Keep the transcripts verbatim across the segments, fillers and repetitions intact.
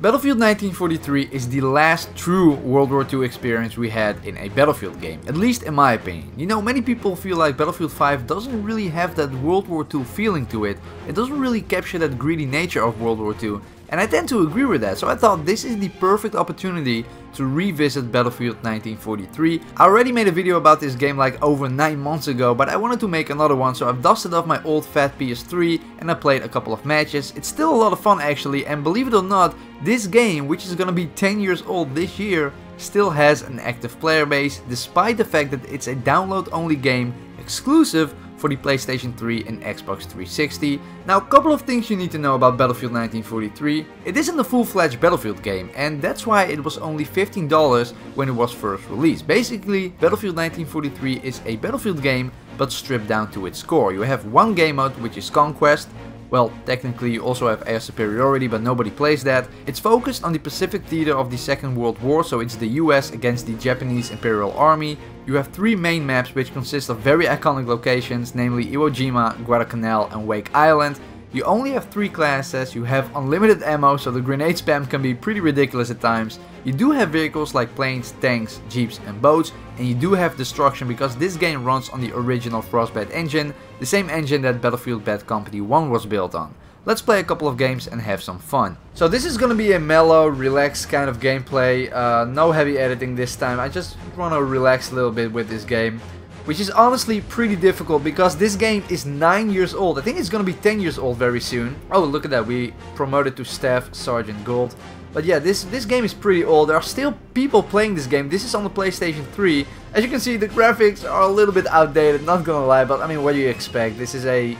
Battlefield nineteen forty-three is the last true World War Two experience we had in a Battlefield game, at least in my opinion. You know, many people feel like Battlefield five doesn't really have that World War Two feeling to it, it doesn't really capture that greedy nature of World War Two, and I tend to agree with that, so I thought this is the perfect opportunity to revisit Battlefield nineteen forty-three. I already made a video about this game like over nine months ago, but I wanted to make another one, so I've dusted off my old fat P S three and I played a couple of matches. It's still a lot of fun actually, and believe it or not, this game, which is gonna be ten years old this year, still has an active player base, despite the fact that it's a download only game exclusive for the PlayStation three and Xbox three sixty. Now, a couple of things you need to know about Battlefield nineteen forty-three. It isn't a full-fledged Battlefield game, and that's why it was only fifteen dollars when it was first released. Basically, Battlefield nineteen forty-three is a Battlefield game, but stripped down to its core. You have one game mode, which is Conquest. Well, technically you also have air superiority, but nobody plays that. It's focused on the Pacific theater of the Second World War, so it's the U S against the Japanese Imperial Army. You have three main maps which consist of very iconic locations, namely Iwo Jima, Guadalcanal and Wake Island. You only have three classes, you have unlimited ammo, so the grenade spam can be pretty ridiculous at times. You do have vehicles like planes, tanks, jeeps and boats, and you do have destruction because this game runs on the original Frostbite engine, the same engine that Battlefield Bad Company one was built on. Let's play a couple of games and have some fun. So this is gonna be a mellow, relaxed kind of gameplay, uh, no heavy editing this time. I just wanna relax a little bit with this game, which is honestly pretty difficult because this game is nine years old. I think it's gonna be ten years old very soon. Oh, look at that, we promoted to Staff Sergeant Gold. But yeah, this, this game is pretty old. There are still people playing this game. This is on the PlayStation three. As you can see, the graphics are a little bit outdated, not gonna lie, but I mean, what do you expect? This is a...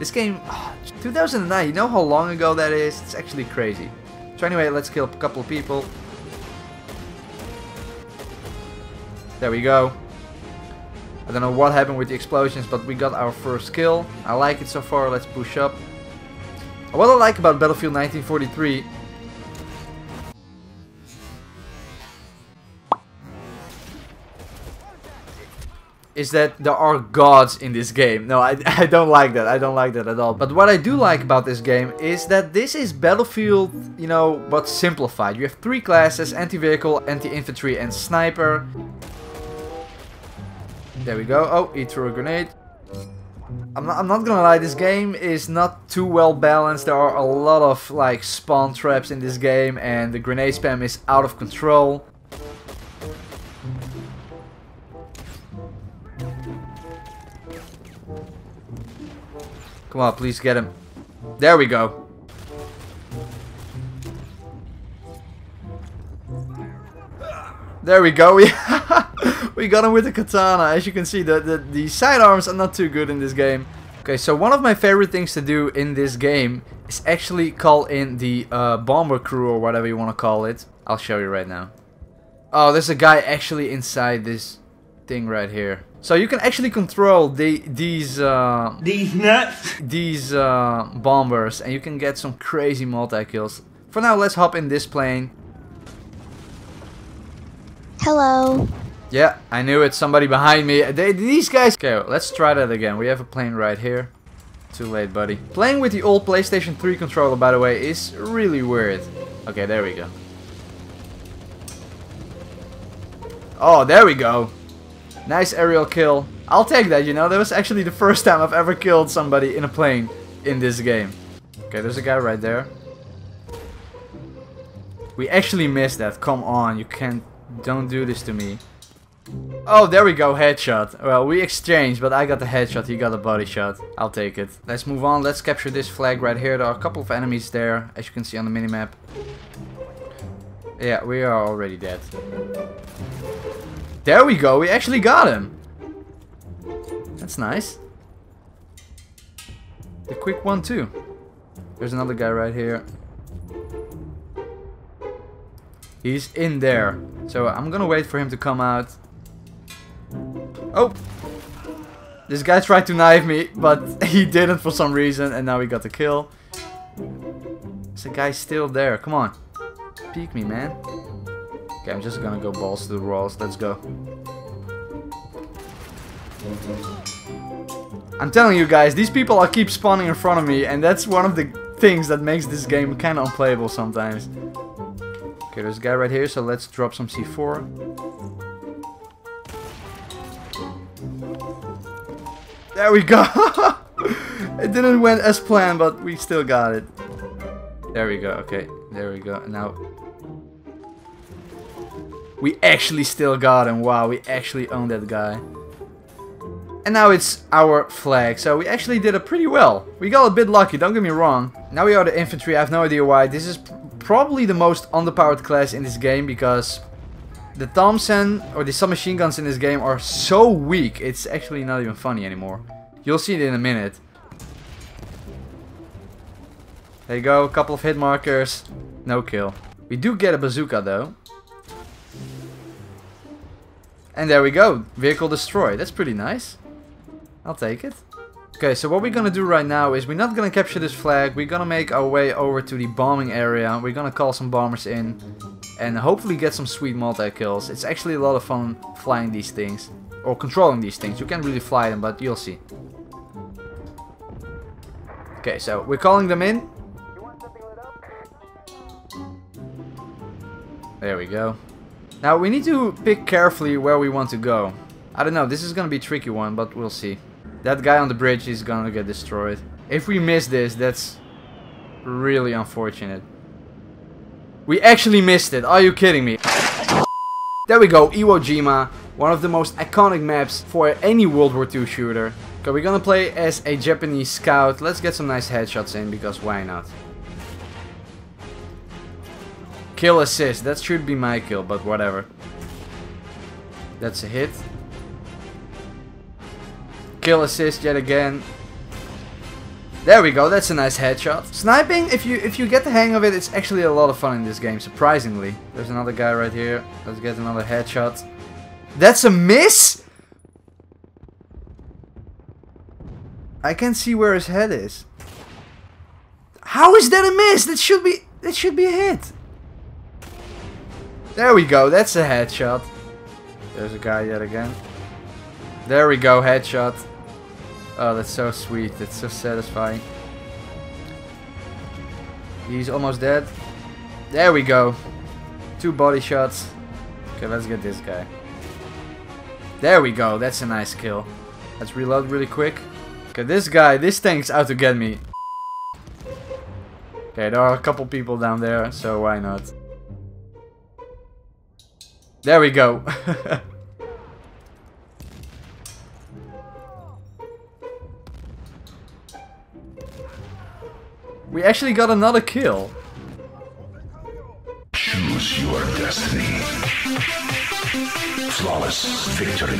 this game... Oh, two thousand nine, you know how long ago that is? It's actually crazy. So anyway, let's kill a couple of people. There we go. I don't know what happened with the explosions, but we got our first kill. I like it so far, let's push up. What I like about Battlefield nineteen forty-three... is that there are gods in this game. No, I, I don't like that. I don't like that at all. But what I do like about this game is that this is Battlefield, you know, but simplified. You have three classes, anti-vehicle, anti-infantry and sniper. There we go. Oh, he threw a grenade. I'm not, I'm not gonna lie, this game is not too well balanced. There are a lot of like spawn traps in this game and the grenade spam is out of control. Come on, please get him. There we go. There we go. We we got him with the katana. As you can see, the, the, the sidearms are not too good in this game. Okay, so one of my favorite things to do in this game is actually call in the uh, bomber crew or whatever you want to call it. I'll show you right now. Oh, there's a guy actually inside this thing right here. So you can actually control the, these... Uh, these nuts? These uh, bombers, and you can get some crazy multi-kills. For now, let's hop in this plane. Hello. Yeah, I knew it. Somebody behind me. They, these guys... Okay, let's try that again. We have a plane right here. Too late, buddy. Playing with the old PlayStation three controller, by the way, is really weird. Okay, there we go. Oh, there we go. Nice aerial kill. I'll take that, you know. That was actually the first time I've ever killed somebody in a plane in this game. Okay, there's a guy right there. We actually missed that. Come on, you can't... Don't do this to me. Oh, there we go, headshot. Well, we exchanged, but I got the headshot, he got a body shot. I'll take it. Let's move on, let's capture this flag right here. There are a couple of enemies there, as you can see on the minimap. Yeah, we are already dead. There we go, we actually got him. That's nice. The quick one too. There's another guy right here. He's in there. So I'm gonna wait for him to come out. Oh! This guy tried to knife me, but he didn't for some reason, and now he got the kill. There's a guy still there, come on. Peek me, man. Okay, I'm just gonna go balls to the walls, let's go. I'm telling you guys, these people are keep spawning in front of me, and that's one of the things that makes this game kinda unplayable sometimes. Okay, there's a guy right here, so let's drop some C four. There we go! It didn't went as planned, but we still got it. There we go, okay. There we go, now... We actually still got him, wow, we actually owned that guy. And now it's our flag, so we actually did it pretty well. We got a bit lucky, don't get me wrong. Now we are the infantry, I have no idea why. This is probably the most underpowered class in this game, because... the Thompson or the submachine guns in this game are so weak, it's actually not even funny anymore. You'll see it in a minute. There you go, a couple of hit markers. No kill. We do get a bazooka though. And there we go, vehicle destroyed. That's pretty nice. I'll take it. Okay, so what we're gonna do right now is we're not gonna capture this flag. We're gonna make our way over to the bombing area. We're gonna call some bombers in. And hopefully get some sweet multi-kills. It's actually a lot of fun flying these things. Or controlling these things. You can't really fly them, but you'll see. Okay, so we're calling them in. There we go. Now we need to pick carefully where we want to go. I don't know, this is gonna be a tricky one, but we'll see. That guy on the bridge is gonna get destroyed. If we miss this, that's really unfortunate. We actually missed it, are you kidding me? There we go, Iwo Jima, one of the most iconic maps for any World War Two shooter. Okay, we're gonna play as a Japanese scout. Let's get some nice headshots in, because why not? Kill assist, that should be my kill, but whatever. That's a hit. Kill assist yet again. There we go, that's a nice headshot. Sniping, if you if you get the hang of it, it's actually a lot of fun in this game, surprisingly. There's another guy right here. Let's get another headshot. That's a miss? I can't see where his head is. How is that a miss? That should be that should be a hit. There we go, that's a headshot. There's a guy yet again. There we go, headshot. Oh, that's so sweet. That's so satisfying. He's almost dead. There we go. Two body shots. Okay, let's get this guy. There we go. That's a nice kill. Let's reload really quick. Okay, this guy, this thing's out to get me. Okay, there are a couple people down there, so why not? There we go. We actually got another kill. Choose your destiny. Flawless victory.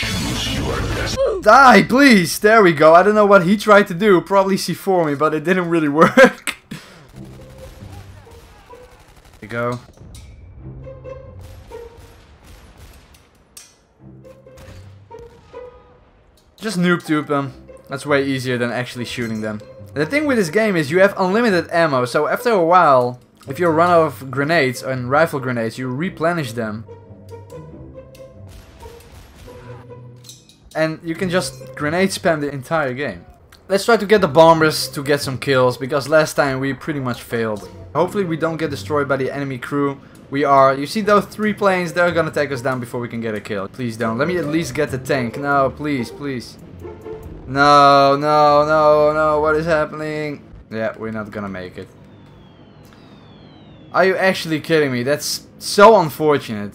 Choose your destiny. Die, please. There we go. I don't know what he tried to do. Probably C four me, but it didn't really work. There we go. Just noob-tube them. That's way easier than actually shooting them. The thing with this game is you have unlimited ammo, so after a while, if you run out of grenades and rifle grenades, you replenish them. And you can just grenade spam the entire game. Let's try to get the bombers to get some kills, because last time we pretty much failed. Hopefully we don't get destroyed by the enemy crew. We are, you see those three planes, they're gonna take us down before we can get a kill. Please don't, let me at least get the tank. No, please, please. No, no, no, no, what is happening? Yeah, we're not gonna make it. Are you actually kidding me? That's so unfortunate.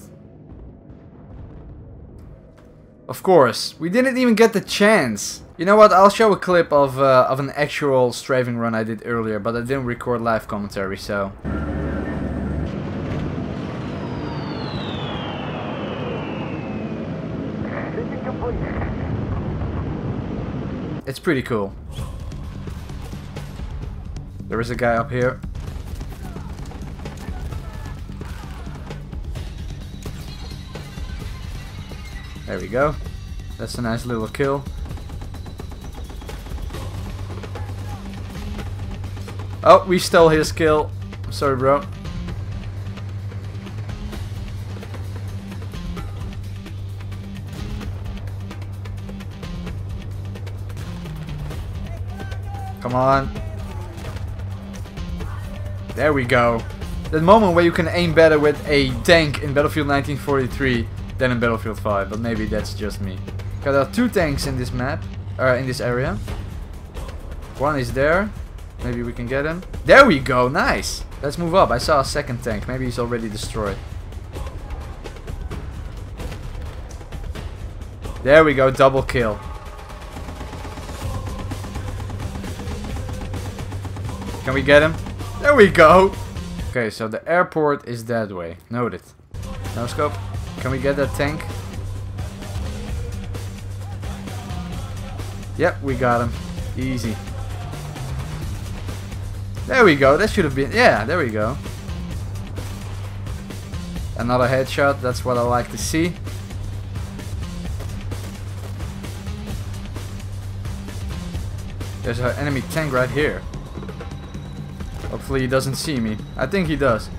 Of course, we didn't even get the chance. You know what, I'll show a clip of, uh, of an actual strafing run I did earlier, but I didn't record live commentary, so... It's pretty cool. There is a guy up here. There we go. That's a nice little kill. Oh, we stole his kill. I'm sorry, bro. Come on. There we go. That moment where you can aim better with a tank in Battlefield nineteen forty-three than in Battlefield five, but maybe that's just me. Okay, there are two tanks in this map, uh, in this area. One is there. Maybe we can get him. There we go, nice! Let's move up. I saw a second tank. Maybe he's already destroyed. There we go, double kill. Can we get him? There we go! Okay, so the airport is that way. Noted. No scope. Can we get that tank? Yep, we got him. Easy. There we go, that should have been... Yeah, there we go. Another headshot, that's what I like to see. There's an enemy tank right here. Hopefully he doesn't see me. I think he does.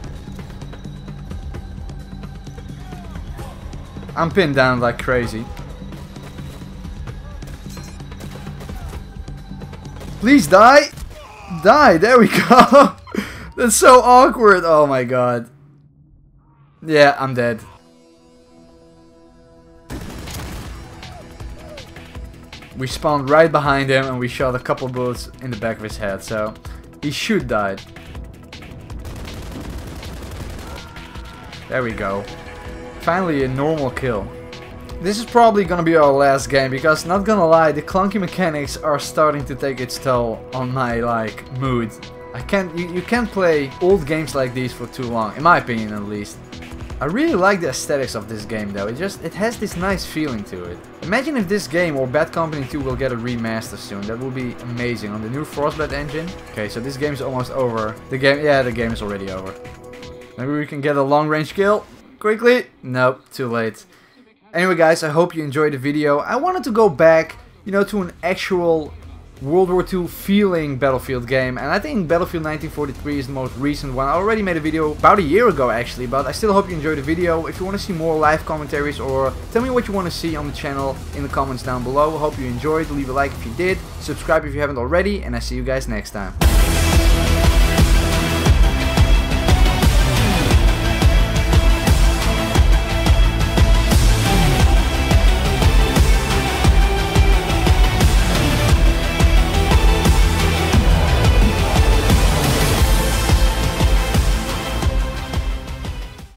I'm pinned down like crazy. Please die! Die, there we go. That's so awkward. Oh my god. Yeah, I'm dead. We spawned right behind him and we shot a couple bullets in the back of his head, so he should die. There we go. Finally a normal kill. This is probably gonna be our last game, because not gonna lie, the clunky mechanics are starting to take its toll on my, like, mood. I can't, you, you can't play old games like these for too long, in my opinion at least. I really like the aesthetics of this game though, it just, it has this nice feeling to it. Imagine if this game or Bad Company two will get a remaster soon, that would be amazing, on the new Frostbite engine. Okay, so this game's almost over. The game, yeah, the game is already over. Maybe we can get a long range kill, quickly? Nope, too late. Anyway guys, I hope you enjoyed the video. I wanted to go back, you know, to an actual World War two feeling Battlefield game, and I think Battlefield nineteen forty-three is the most recent one. I already made a video about a year ago actually, but I still hope you enjoyed the video. If you want to see more live commentaries or tell me what you want to see on the channel in the comments down below. I hope you enjoyed, leave a like if you did, subscribe if you haven't already, and I see you guys next time.